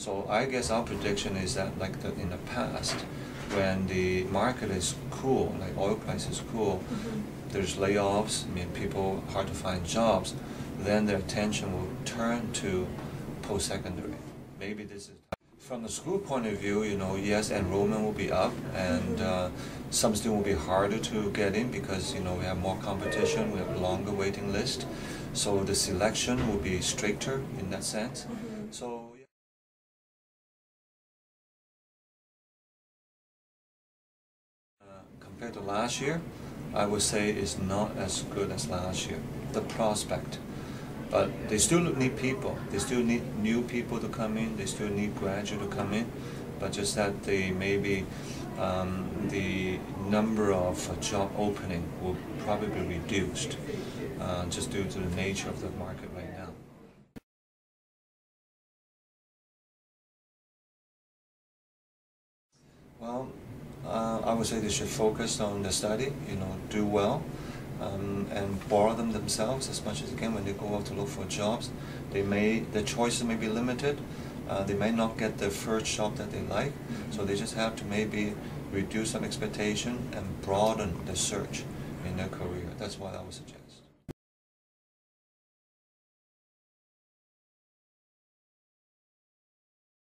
So I guess our prediction is that, like in the past, when the market is cool, like oil price is cool, there's layoffs, I mean, people hard to find jobs, then their attention will turn to post-secondary. Maybe this is... From the school point of view, you know, yes, enrollment will be up, and some students will be harder to get in because, you know, we have more competition, we have a longer waiting list, so the selection will be stricter in that sense. So. Compared to last year, I would say it's not as good as last year, the prospect. But they still need people. They still need new people to come in. They still need graduate to come in. But just that they maybe the number of job opening will probably be reduced just due to the nature of the market right now. Well. I would say they should focus on the study, you know, do well, and borrow them themselves as much as they can when they go out to look for jobs. Their choices may be limited, they may not get the first job that they like, so they just have to maybe reduce some expectation and broaden the search in their career. That's what I would suggest.